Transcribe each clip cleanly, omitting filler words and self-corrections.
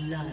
blood.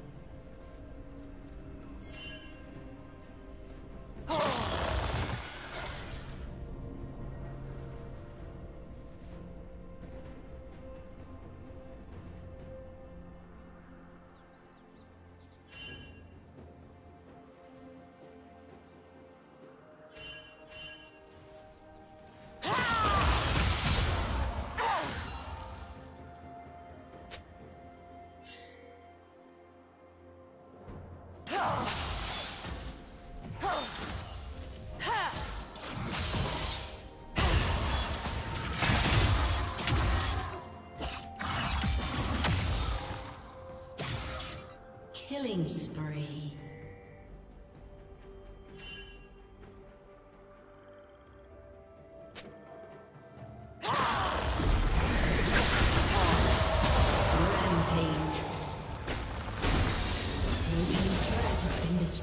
Killing spree. Rampage. Blue team's turret has been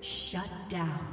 Shut down.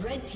Red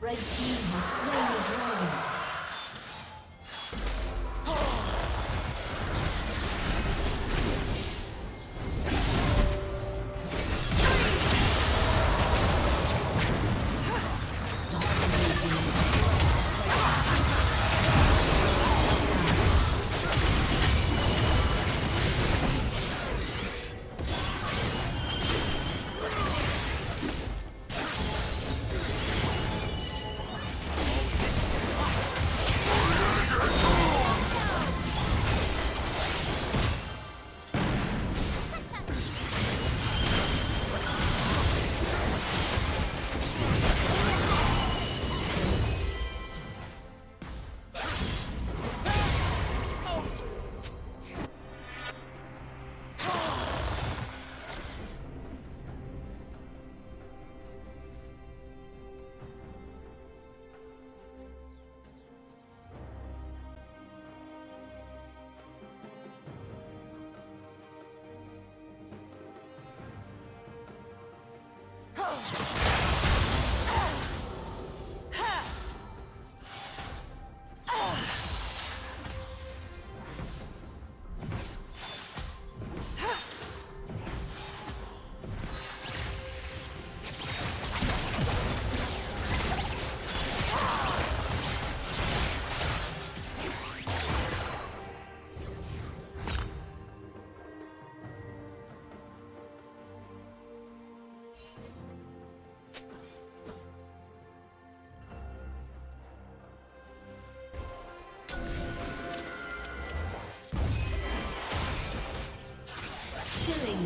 Red team has slain the dragon.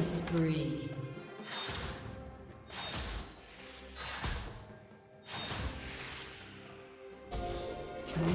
Spree. Blue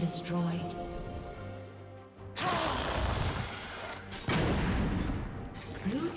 Destroyed. Blue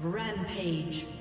Rampage.